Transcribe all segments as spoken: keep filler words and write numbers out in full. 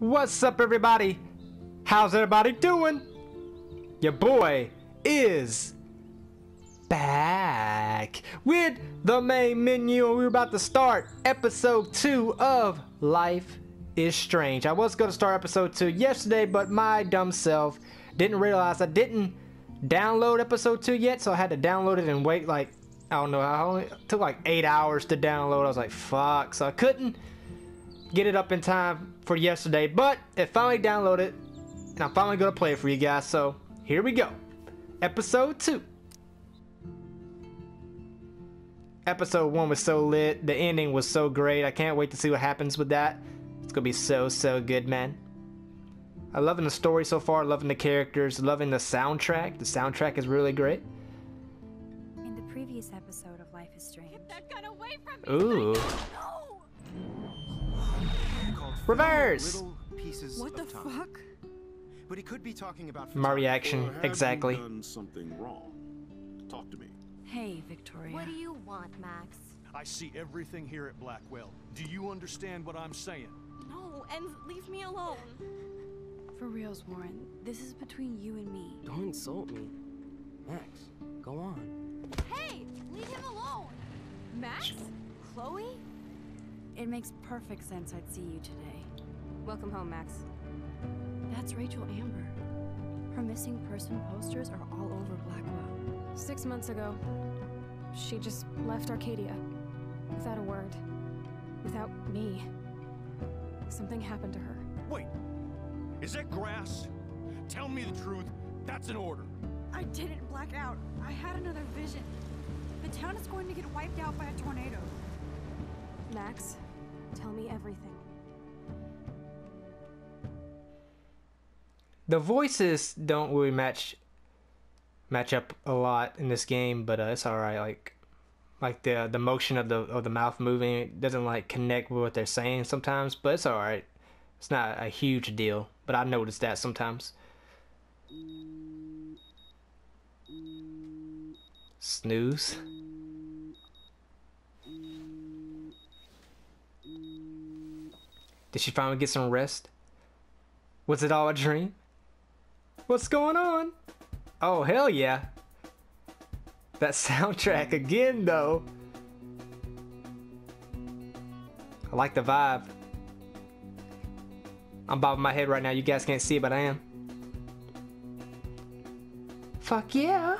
What's up, everybody? How's everybody doing? Your boy is back with the main menu. We're about to start episode two of Life is Strange. I was going to start episode two yesterday, but my dumb self didn't realize I didn't download episode two yet, so I had to download it and wait like, I don't know, I only it took like eight hours to download. I was like, fuck, so I couldn't get it up in time for yesterday, but it finally downloaded and I'm finally gonna play it for you guys. So here we go. Episode two. Episode one was so lit, the ending was so great. I can't wait to see what happens with that. It's gonna be so so good, man. I'm loving the story so far, loving the characters, loving the soundtrack. The soundtrack is really great. In the previous episode of Life is Strange. Get that gun away from me. Ooh. Reverse. What the fuck? But he could be talking about my reaction exactly. Done something wrong. Talk to me. Hey, Victoria. What do you want, Max? I see everything here at Blackwell. Do you understand what I'm saying? No, and leave me alone. For reals, Warren. This is between you and me. Don't insult me. Max, go on. Hey, leave him alone. Max? Chloe? It makes perfect sense I'd see you today. Welcome home, Max. That's Rachel Amber. Her missing person posters are all over Blackwell. Six months ago, she just left Arcadia. Without a word. Without me. Something happened to her. Wait! Is that grass? Tell me the truth. That's an order. I didn't black out. I had another vision. The town is going to get wiped out by a tornado. Max, tell me everything. The voices don't really match match up a lot in this game, but uh, it's all right. Like, like the the motion of the of the mouth moving, it doesn't like connect with what they're saying sometimes, but it's all right. It's not a huge deal, but I notice that sometimes. Snooze. Did she finally get some rest? Was it all a dream? What's going on? Oh, hell yeah. That soundtrack again, though. I like the vibe. I'm bobbing my head right now. You guys can't see it, but I am. Fuck yeah.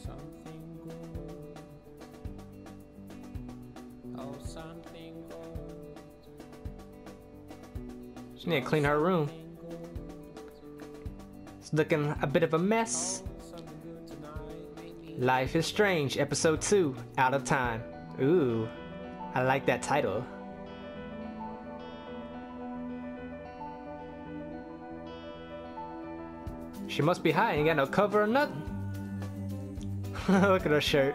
Something gold. Oh, something gold. She need to clean her room. It's looking a bit of a mess. Life is Strange, Episode two, Out of Time. Ooh. I like that title. She must be high, ain't got no cover or nothing. Look at her shirt.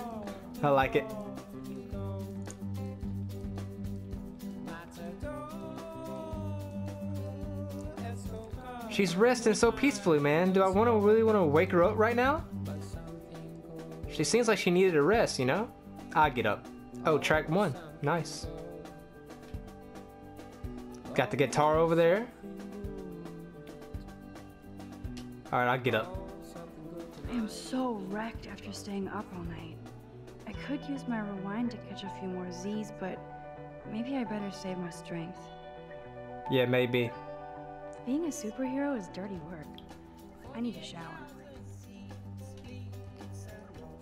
I like it. She's resting so peacefully, man. Do I want to really want to wake her up right now? She seems like she needed a rest, you know? I'll get up. Oh, track one. Nice. Got the guitar over there. Alright, I'll get up. I am so wrecked after staying up all night. I could use my rewind to catch a few more Z's, but maybe I better save my strength. Yeah, maybe. Being a superhero is dirty work. I need a shower.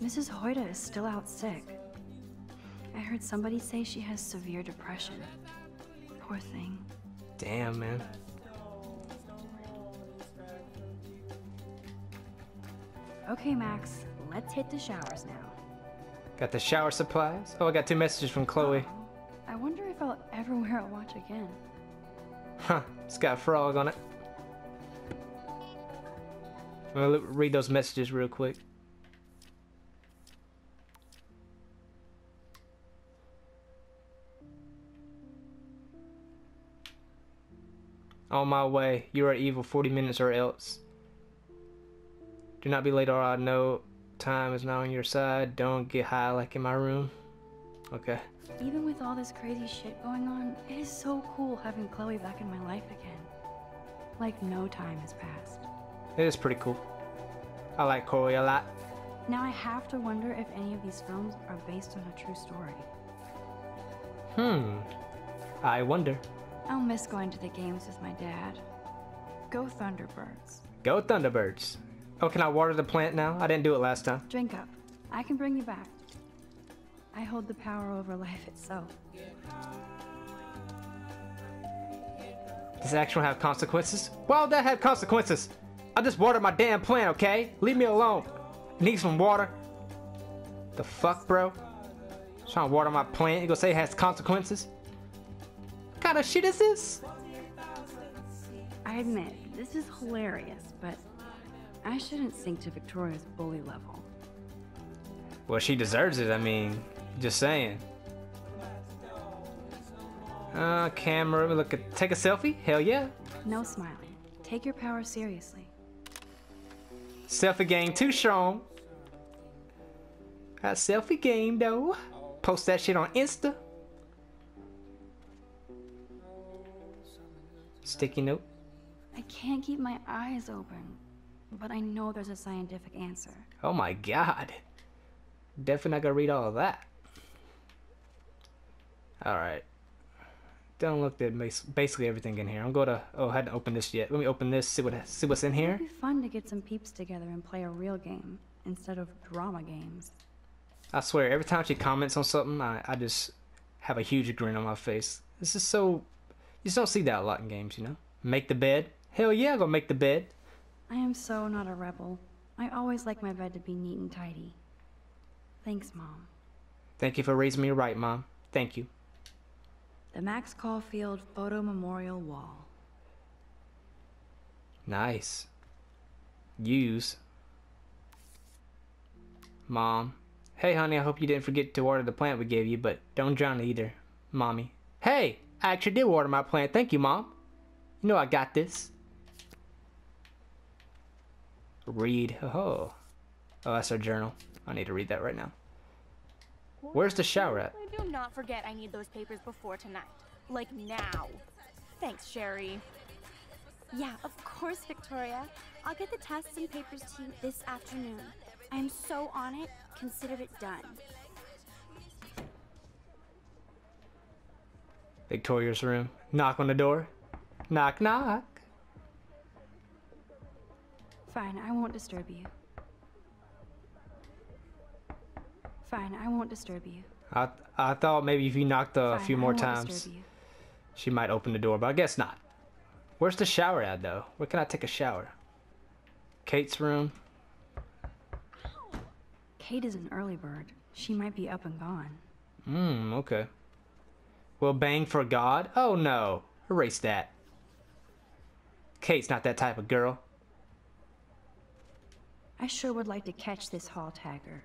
Missus Hoyda is still out sick. I heard somebody say she has severe depression. Poor thing. Damn, man. Okay, Max, let's hit the showers now. Got the shower supplies. Oh, I got two messages from Chloe. I wonder if I'll ever wear a watch again. Huh, it's got a frog on it. I'm gonna read those messages real quick. On my way, you are evil, forty minutes or else. Do not be late or I know time is not on your side. Don't get high like in my room. Okay. Even with all this crazy shit going on, it is so cool having Chloe back in my life again. Like no time has passed. It is pretty cool. I like Chloe a lot. Now I have to wonder if any of these films are based on a true story. Hmm. I wonder. I'll miss going to the games with my dad. Go Thunderbirds. Go Thunderbirds. Oh, can I water the plant now? I didn't do it last time. Drink up. I can bring you back. I hold the power over life itself. Does action have consequences? Why would that have consequences? I just watered my damn plant, okay? Leave me alone. I need some water. The fuck, bro? I'm trying to water my plant. You gonna say it has consequences? What kind of shit is this? I admit, this is hilarious, but I shouldn't sink to Victoria's bully level. Well, she deserves it, I mean, just saying. Uh, camera, look at, take a selfie? Hell yeah. No smiling. Take your power seriously. Selfie game too strong. That selfie game, though. Post that shit on Insta. Sticky note. I can't keep my eyes open, but I know there's a scientific answer. Oh my god. Definitely not gonna read all of that. Alright. Don't look at basically everything in here. I'm gonna oh I hadn't opened this yet. Let me open this, see what see what's in here. It'd be fun to get some peeps together and play a real game instead of drama games. I swear, every time she comments on something, I, I just have a huge grin on my face. This is so you just don't see that a lot in games, you know? Make the bed. Hell yeah, I'm gonna make the bed. I am so not a rebel. I always like my bed to be neat and tidy. Thanks, Mom. Thank you for raising me right, Mom. Thank you. The Max Caulfield Photo Memorial Wall. Nice. Use. Mom. Hey, honey, I hope you didn't forget to water the plant we gave you, but don't drown it either. Mommy. Hey! I actually did water my plant. Thank you, Mom. You know I got this. Read. Oh. Oh, that's our journal. I need to read that right now. Where's the shower at? Do not forget I need those papers before tonight. Like now. Thanks, Sherry. Yeah, of course, Victoria. I'll get the tests and papers to you this afternoon. I am so on it. Consider it done. Victoria's room. Knock on the door. Knock, knock. Fine, I won't disturb you. Fine, I won't disturb you. I, th I thought maybe if you knocked a Fine, few more times, she might open the door, but I guess not. Where's the shower at, though? Where can I take a shower? Kate's room. Kate is an early bird. She might be up and gone. Hmm, okay. Well, bang for God? Oh, no. Erase that. Kate's not that type of girl. I sure would like to catch this hall tagger.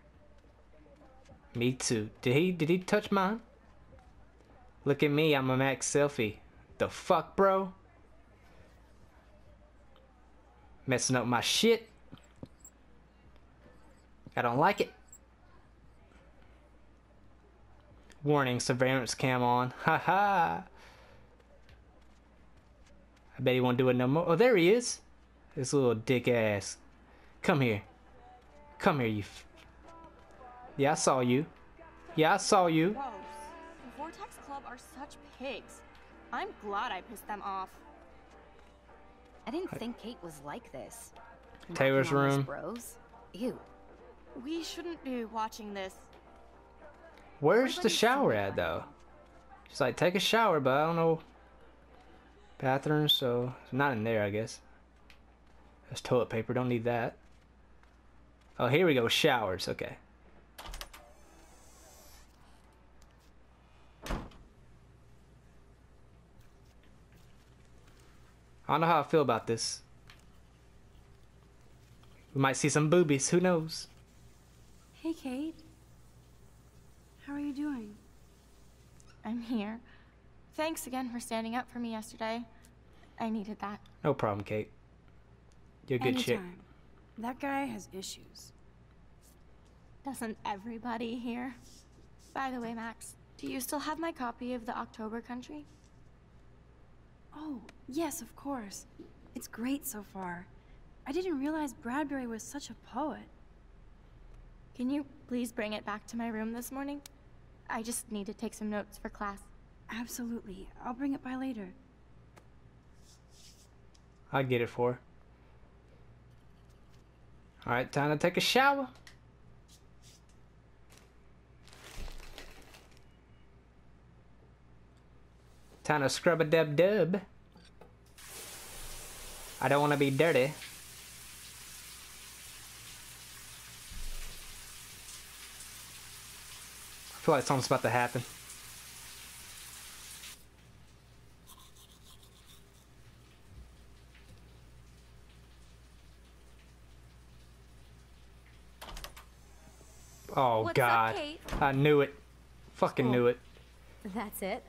Me too. Did he did he touch mine? Look at me, I'm a Max selfie. The fuck, bro? Messing up my shit. I don't like it. Warning, surveillance cam on. Ha ha. I bet he won't do it no more. Oh, there he is. This little dick ass. Come here. Come here, you f- Yeah, I saw you. Yeah, I saw you. Gross. The Vortex Club are such pigs. I'm glad I pissed them off. I didn't think Kate was like this. Taylor's room. Bros. Ew. We shouldn't be watching this. Where's the shower at, though? She's like, take a shower, but I don't know. Bathroom, so it's not in there, I guess. That's toilet paper. Don't need that. Oh, here we go. Showers. Okay. I don't know how I feel about this. We might see some boobies. Who knows? Hey, Kate. How are you doing? I'm here. Thanks again for standing up for me yesterday. I needed that. No problem, Kate. You're a good Anytime. chick. That guy has issues. Doesn't everybody here? By the way, Max, do you still have my copy of the October Country? Oh, yes, of course. It's great so far. I didn't realize Bradbury was such a poet. Can you please bring it back to my room this morning? I just need to take some notes for class. Absolutely. I'll bring it by later. I'll get it for her. Alright, time to take a shower. Time to scrub a dub dub. I don't want to be dirty. I feel like something's about to happen. Oh, what's God. Up, Kate? I knew it. Fucking oh, knew it. That's it?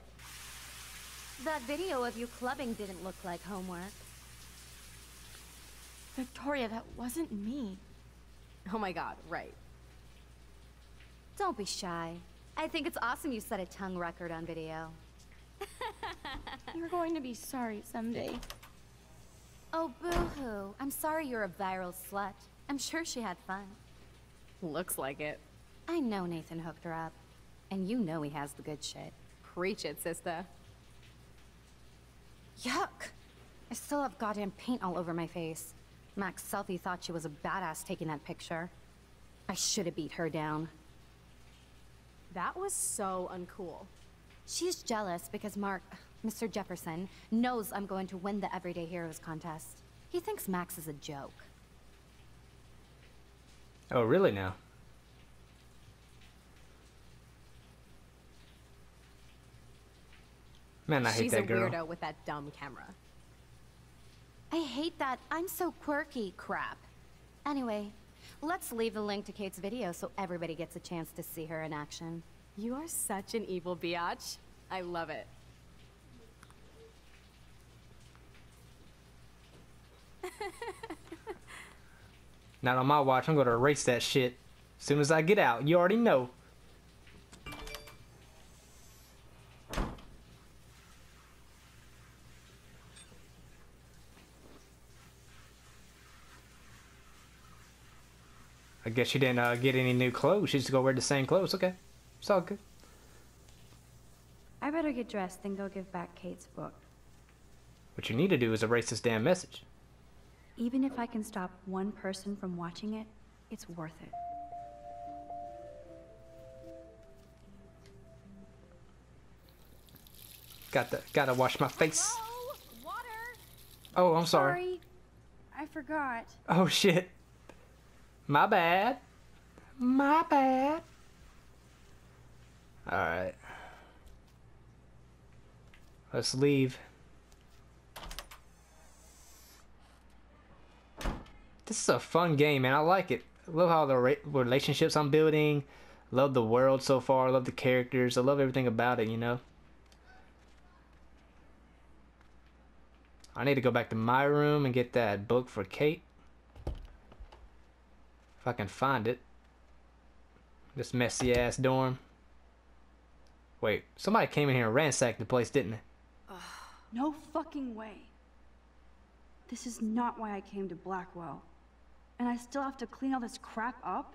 That video of you clubbing didn't look like homework. Victoria, that wasn't me. Oh my God, right. Don't be shy. I think it's awesome you set a tongue record on video. You're going to be sorry someday. Oh, boo-hoo. I'm sorry you're a viral slut. I'm sure she had fun. Looks like it. I know Nathan hooked her up. And you know he has the good shit. Preach it, sister. Yuck! I still have goddamn paint all over my face. Max Selfie thought she was a badass taking that picture. I should have beat her down. That was so uncool. She's jealous because Mark, Mister Jefferson, knows I'm going to win the Everyday Heroes contest. He thinks Max is a joke. Oh, really now? Man, I hate that girl. She's a weirdo with that dumb camera. I hate that I'm so quirky crap. Anyway, let's leave the link to Kate's video so everybody gets a chance to see her in action. You are such an evil biatch. I love it. Not on my watch. I'm gonna erase that shit as soon as I get out. You already know. I guess she didn't uh, get any new clothes. She's gonna wear the same clothes. Okay, it's all good. I better get dressed and go give back Kate's book. What you need to do is erase this damn message. Even if I can stop one person from watching it, it's worth it. Got to, gotta wash my face. Hello? Water. Oh, I'm sorry. sorry. I forgot. Oh shit. My bad. My bad. All right. Let's leave. This is a fun game, man. I like it. I love how the re relationships I'm building. Love the world so far. I love the characters. I love everything about it, you know. I need to go back to my room and get that book for Kate. If I can find it. This messy ass dorm. Wait, somebody came in here and ransacked the place, didn't they? No fucking way. This is not why I came to Blackwell. And I still have to clean all this crap up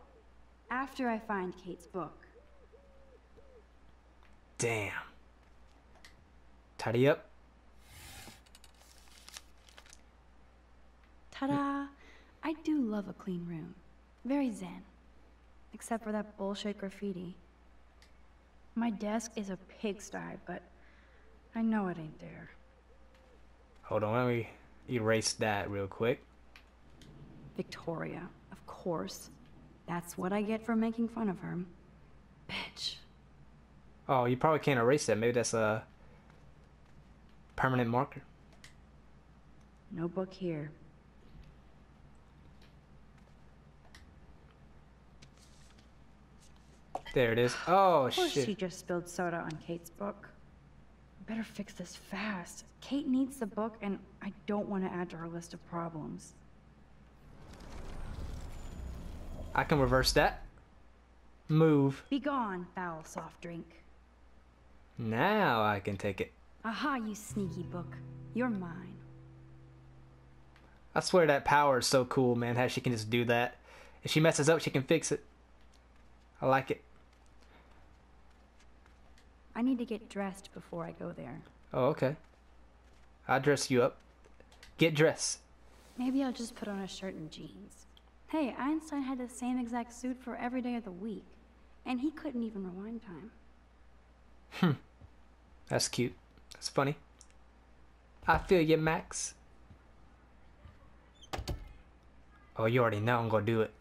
after I find Kate's book. Damn. Tidy up. Ta-da! I do love a clean room. Very zen. Except for that bullshit graffiti. My desk is a pigsty, but I know it ain't there. Hold on, let me erase that real quick. Victoria, of course. That's what I get for making fun of her. Bitch. Oh, you probably can't erase that. Maybe that's a permanent marker. No book here. There it is. Oh, shit. Of course she just spilled soda on Kate's book. Better fix this fast. Kate needs the book, and I don't want to add to her list of problems. I can reverse that. Move. Begone, foul soft drink. Now I can take it. Aha, you sneaky book. You're mine. I swear that power is so cool, man, how she can just do that. If she messes up, she can fix it. I like it. I need to get dressed before I go there. Oh, okay. I'll dress you up. Get dressed. Maybe I'll just put on a shirt and jeans. Hey, Einstein had the same exact suit for every day of the week, and he couldn't even rewind time. Hmm. That's cute. That's funny. I feel you, Max. Oh, you already know I'm gonna do it.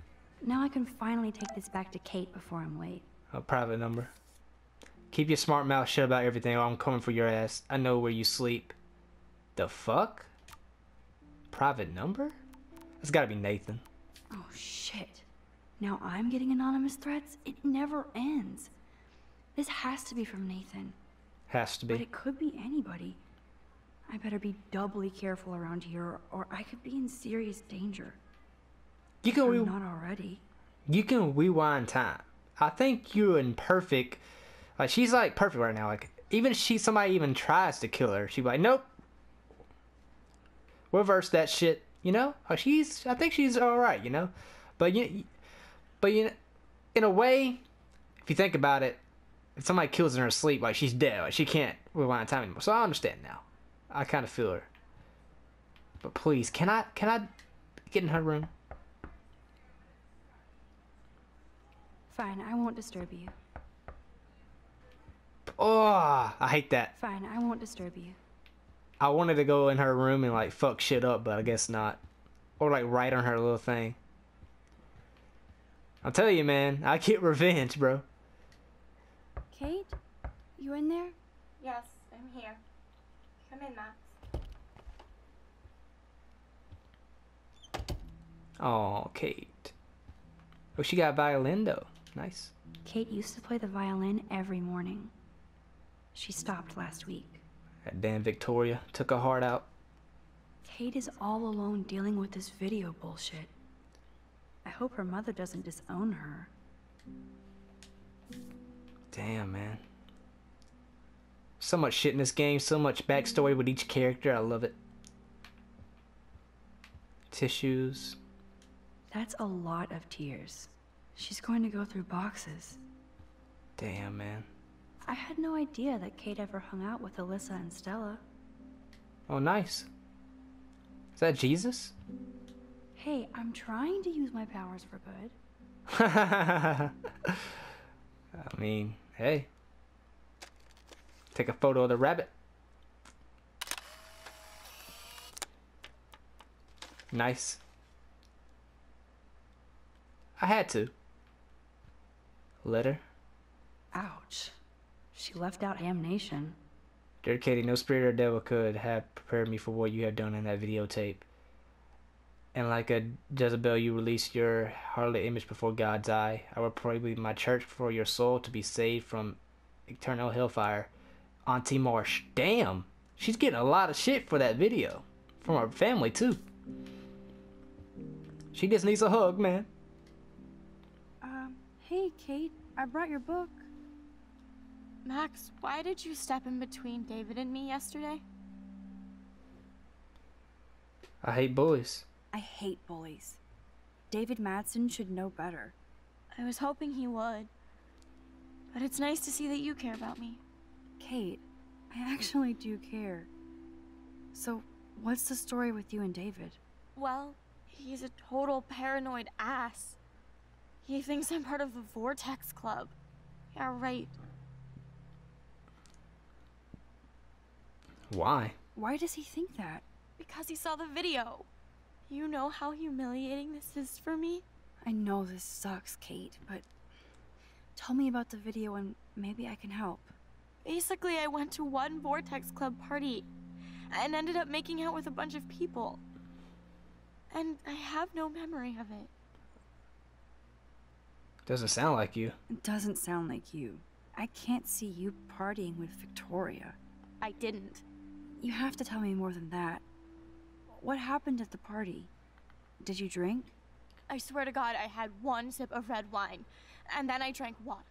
Now I can finally take this back to Kate before I'm late. A private number. Keep your smart mouth shut about everything or I'm coming for your ass. I know where you sleep. The fuck? Private number? It's gotta be Nathan. Oh shit. Now I'm getting anonymous threats? It never ends. This has to be from Nathan. Has to be. But it could be anybody. I better be doubly careful around here or I could be in serious danger. You can re- not already. You can rewind time. I think you're in perfect... Like, she's like perfect right now. Like, even if she, somebody even tries to kill her, she'd be like, nope. Reverse that shit, you know? Like she's, I think she's alright, you know? But, you, but you, in a way, if you think about it, if somebody kills her in her sleep, like, she's dead. Like, she can't rewind time anymore. So I understand now. I kind of feel her. But please, can I, can I get in her room? Fine, I won't disturb you. Oh, I hate that. Fine, I won't disturb you. I wanted to go in her room and like fuck shit up, but I guess not. Or like write on her little thing. I'll tell you, man, I get revenge, bro. Kate, you in there? Yes, I'm here. Come in, Max. Oh, Kate. Oh, she got a violin though. Nice. Kate used to play the violin every morning. She stopped last week. That damn Victoria took her heart out. Kate is all alone dealing with this video bullshit. I hope her mother doesn't disown her. Damn, man. So much shit in this game, so much backstory with each character. I love it. Tissues. That's a lot of tears. She's going to go through boxes. Damn, man. I had no idea that Kate ever hung out with Alyssa and Stella. Oh, nice. Is that Jesus? Hey, I'm trying to use my powers for good. I mean, hey. Take a photo of the rabbit. Nice. I had to. Letter. Ouch. She left out damnation. Dear Katie, no spirit or devil could have prepared me for what you have done in that videotape. And like a Jezebel, you released your harlot image before God's eye. I will pray with my church for your soul to be saved from eternal hellfire. Auntie Marsh. Damn. She's getting a lot of shit for that video. From her family, too. She just needs a hug, man. Um, hey, Kate. I brought your book. Max, why did you step in between David and me yesterday? I hate bullies. I hate bullies. David Madsen should know better. I was hoping he would. But it's nice to see that you care about me. Kate, I actually do care. So, what's the story with you and David? Well, he's a total paranoid ass. He thinks I'm part of the Vortex Club. Yeah, right. Why? Why does he think that? Because he saw the video. You know how humiliating this is for me? I know this sucks, Kate, but tell me about the video and maybe I can help. Basically, I went to one Vortex Club party and ended up making out with a bunch of people. And I have no memory of it. Doesn't sound like you. It doesn't sound like you. I can't see you partying with Victoria. I didn't. You have to tell me more than that. What happened at the party? Did you drink? I swear to God, I had one sip of red wine, and then I drank water.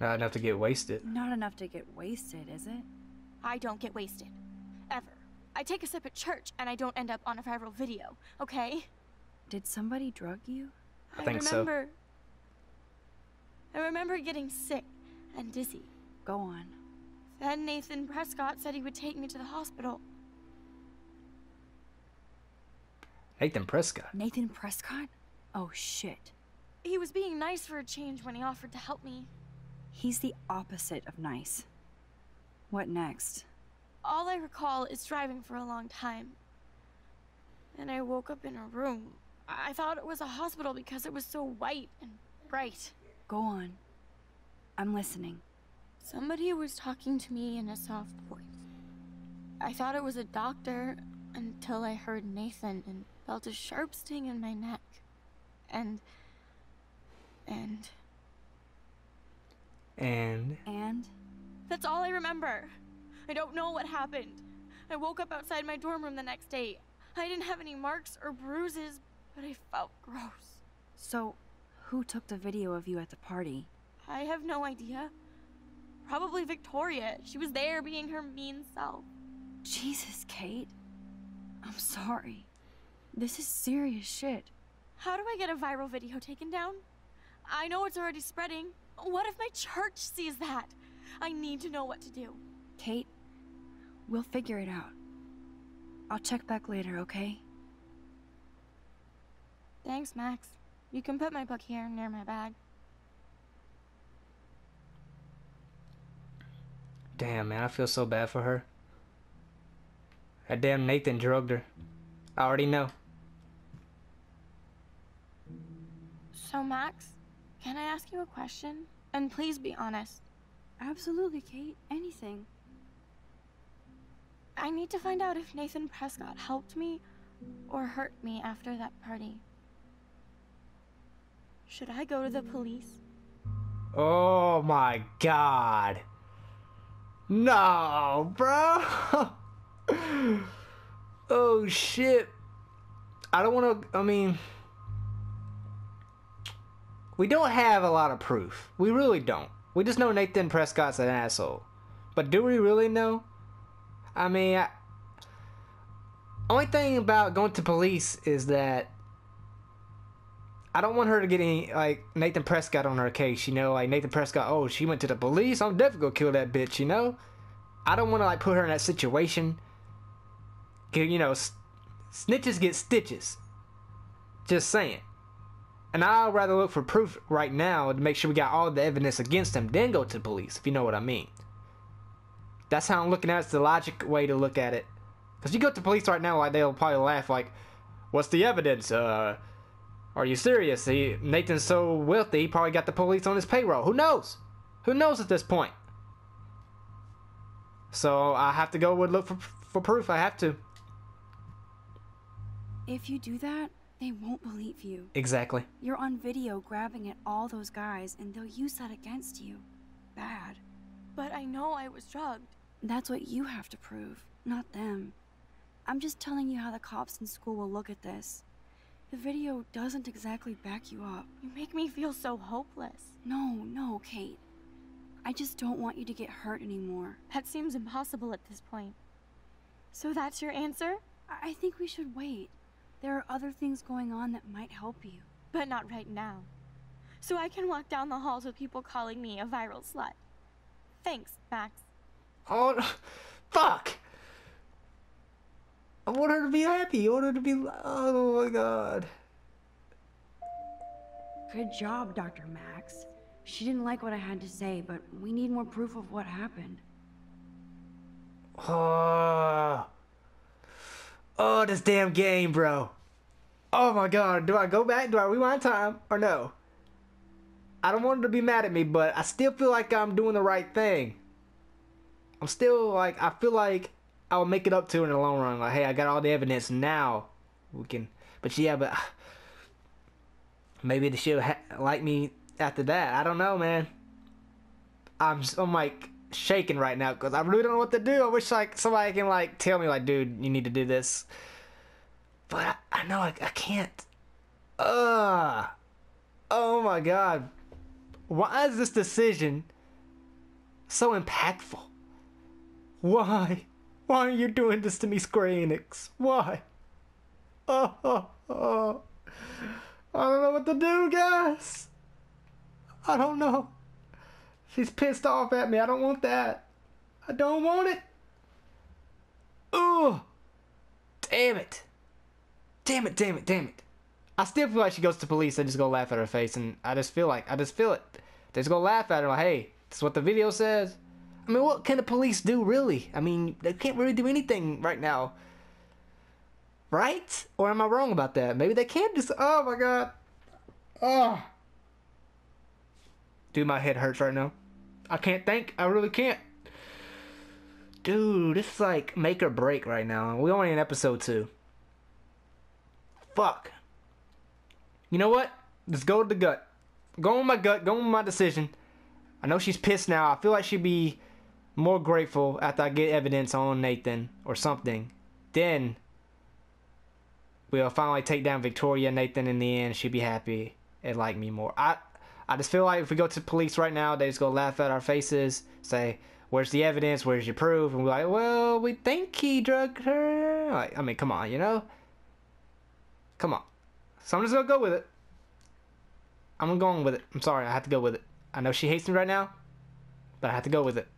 Not enough to get wasted. Not enough to get wasted, is it? I don't get wasted. Ever. I take a sip at church, and I don't end up on a viral video, okay? Did somebody drug you? I, I think remember, so. I remember getting sick and dizzy. Go on. Then Nathan Prescott said he would take me to the hospital. Nathan Prescott? Nathan Prescott? Oh, shit. He was being nice for a change when he offered to help me. He's the opposite of nice. What next? All I recall is driving for a long time. And I woke up in a room. I thought it was a hospital because it was so white and bright. Go on. I'm listening. Somebody was talking to me in a soft voice. I thought it was a doctor until I heard Nathan and felt a sharp sting in my neck. And... And... And... And? That's all I remember. I don't know what happened. I woke up outside my dorm room the next day. I didn't have any marks or bruises, but I felt gross. So, who took the video of you at the party? I have no idea. Probably Victoria. She was there being her mean self. Jesus, Kate. I'm sorry. This is serious shit. How do I get a viral video taken down? I know it's already spreading. What if my church sees that? I need to know what to do. Kate, we'll figure it out. I'll check back later, okay? Thanks, Max. You can put my book here near my bag. Damn, man, I feel so bad for her. That damn Nathan drugged her. I already know. So, Max, can I ask you a question? And please be honest. Absolutely, Kate. Anything. I need to find out if Nathan Prescott helped me or hurt me after that party. Should I go to the police? Oh my God. No, bro. Oh shit. I don't want to, I mean, we don't have a lot of proof. We really don't. We just know Nathan Prescott's an asshole. But do we really know? I mean, I, only thing about going to police is that I don't want her to get any, like, Nathan Prescott on her case, you know? Like, Nathan Prescott, oh, she went to the police? I'm definitely gonna kill that bitch, you know? I don't want to, like, put her in that situation. You know, snitches get stitches. Just saying. And I'd rather look for proof right now to make sure we got all the evidence against him, then go to the police, if you know what I mean. That's how I'm looking at it. It's the logic way to look at it. Because you go to the police right now, like, they'll probably laugh, like, what's the evidence? Uh, are you serious? He, Nathan's so wealthy, he probably got the police on his payroll. Who knows? Who knows at this point? So I have to go and look for, for proof. I have to. If you do that, they won't believe you. Exactly. You're on video grabbing at all those guys, and they'll use that against you. Bad. But I know I was drugged. That's what you have to prove, not them. I'm just telling you how the cops in school will look at this. The video doesn't exactly back you up. You make me feel so hopeless. No, no, Kate. I just don't want you to get hurt anymore. That seems impossible at this point. So that's your answer? I, I think we should wait. There are other things going on that might help you. But not right now. So I can walk down the halls with people calling me a viral slut. Thanks, Max. Oh, fuck! I want her to be happy. I want her to be... Oh, my God. Good job, Doctor Max. She didn't like what I had to say, but we need more proof of what happened. Oh... Oh, this damn game, bro. Oh my God. Do I go back? Do I rewind time? Or no? I don't want her to be mad at me, but I still feel like I'm doing the right thing. I'm still like, I feel like I'll make it up to her in the long run. Like, hey, I got all the evidence now. We can, but yeah, but maybe she'll ha like me after that. I don't know, man. I'm, just, I'm like... shaking right now because I really don't know what to do. I wish like somebody can like tell me like, dude, you need to do this. But I, I know I, I can't. Uh, oh my God. Why is this decision so impactful? Why? Why are you doing this to me, Square Enix? Why? Oh, oh, oh. I don't know what to do, guys. I don't know. She's pissed off at me. I don't want that. I don't want it. Ooh. Damn it. Damn it, damn it, damn it. I still feel like she goes to police. I just go laugh at her face, and I just feel like, I just feel it. They just go laugh at her like, hey, this is what the video says. I mean, what can the police do, really? I mean, they can't really do anything right now. Right? Or am I wrong about that? Maybe they can't just, oh my God. Oh. Dude, my head hurts right now. I can't think. I really can't. Dude, this is like make or break right now. We're only in episode two. Fuck. You know what? Just go to the gut. Go on my gut. Go on my decision. I know she's pissed now. I feel like she'd be more grateful after I get evidence on Nathan or something. Then we'll finally take down Victoria and Nathan in the end. She'd be happy and like me more. I, I just feel like if we go to police right now, they just go laugh at our faces, say, where's the evidence? Where's your proof? And we're like, well, we think he drugged her. Like, I mean, come on, you know? Come on. So I'm just going to go with it. I'm going with it. I'm sorry. I have to go with it. I know she hates me right now, but I have to go with it.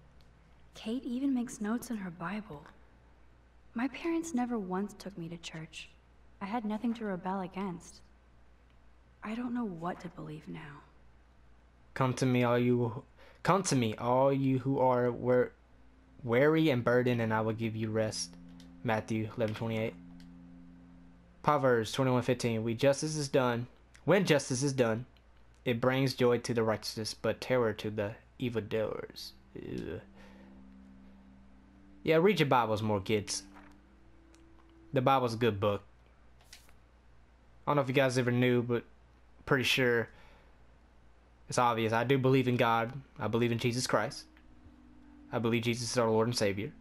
Kate even makes notes in her Bible. My parents never once took me to church. I had nothing to rebel against. I don't know what to believe now. Come to me, all you... Come to me, all you who are wear, weary and burdened, and I will give you rest. Matthew eleven twenty-eight. Proverbs twenty-one fifteen. When justice is done, when justice is done, it brings joy to the righteous, but terror to the evildoers. Ugh. Yeah, read your Bibles more, kids. The Bible's a good book. I don't know if you guys ever knew, but pretty sure. It's obvious. I do believe in God. I believe in Jesus Christ. I believe Jesus is our Lord and Savior.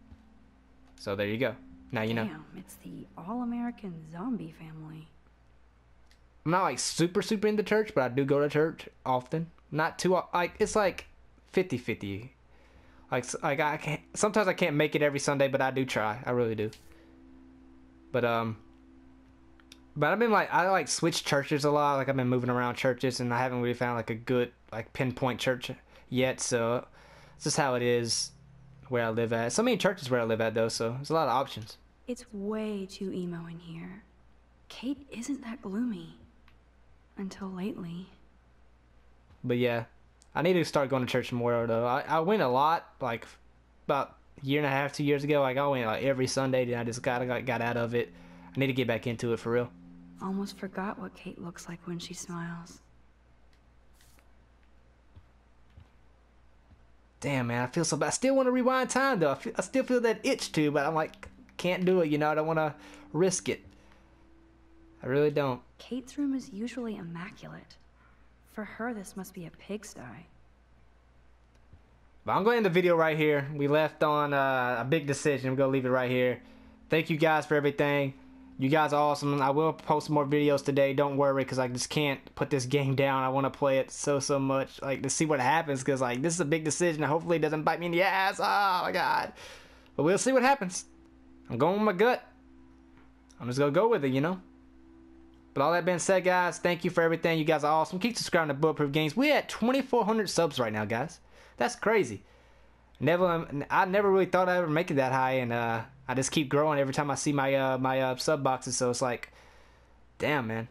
So there you go. Now you know. Damn, it's the all-American zombie family. I'm not like super, super into church, but I do go to church often. Not too, like, it's like fifty fifty. Like, like I can't, sometimes I can't make it every Sunday, but I do try. I really do. But, um... But I've been like, I like switch churches a lot. Like I've been moving around churches and I haven't really found like a good like pinpoint church yet. So it's just how it is where I live at. So many churches where I live at though. So there's a lot of options. It's way too emo in here. Kate isn't that gloomy until lately. But yeah, I need to start going to church more though. I, I went a lot, like about a year and a half, two years ago. Like I went like every Sunday and I just got, got, got out of it. I need to get back into it for real. Almost forgot what Kate looks like when she smiles. Damn, man, I feel so bad. I still want to rewind time, though. I, feel, I still feel that itch, too, but I'm like, can't do it, you know? I don't want to risk it. I really don't. Kate's room is usually immaculate. For her, this must be a pigsty. But I'm going to end the video right here. We left on uh, a big decision. I'm going to leave it right here. Thank you guys for everything. You guys are awesome. I will post more videos today. Don't worry, because I just can't put this game down. I want to play it so, so much, like, to see what happens, because, like, this is a big decision. Hopefully it doesn't bite me in the ass. Oh, my God. But we'll see what happens. I'm going with my gut. I'm just going to go with it, you know? But all that being said, guys, thank you for everything. You guys are awesome. Keep subscribing to Bulletproof Games. We're at twenty-four hundred subs right now, guys. That's crazy. Never, I never really thought I'd ever make it that high, and, uh... I just keep growing every time I see my uh, my uh, sub boxes, so it's like, damn, man,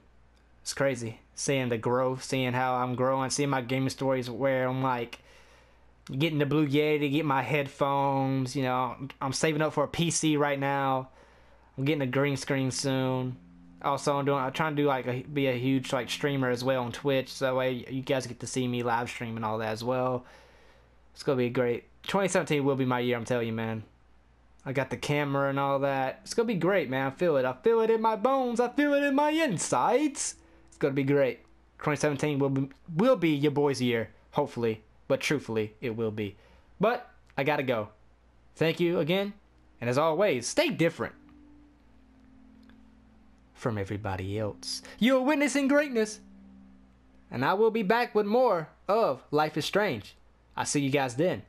it's crazy seeing the growth, seeing how I'm growing, seeing my gaming stories where I'm like getting the Blue Yeti, getting my headphones, you know, I'm saving up for a P C right now, I'm getting a green screen soon. Also, I'm doing, I'm trying to do like a, be a huge like streamer as well on Twitch, so that way you guys get to see me live stream and all that as well. It's gonna be great. twenty seventeen will be my year, I'm telling you, man. I got the camera and all that. It's gonna be great, man. I feel it. I feel it in my bones. I feel it in my insides. It's gonna be great. twenty seventeen will be, will be your boy's year, hopefully. But truthfully, it will be. But I gotta go. Thank you again. And as always, stay different. from everybody else. You're witnessing greatness. And I will be back with more of Life is Strange. I'll see you guys then.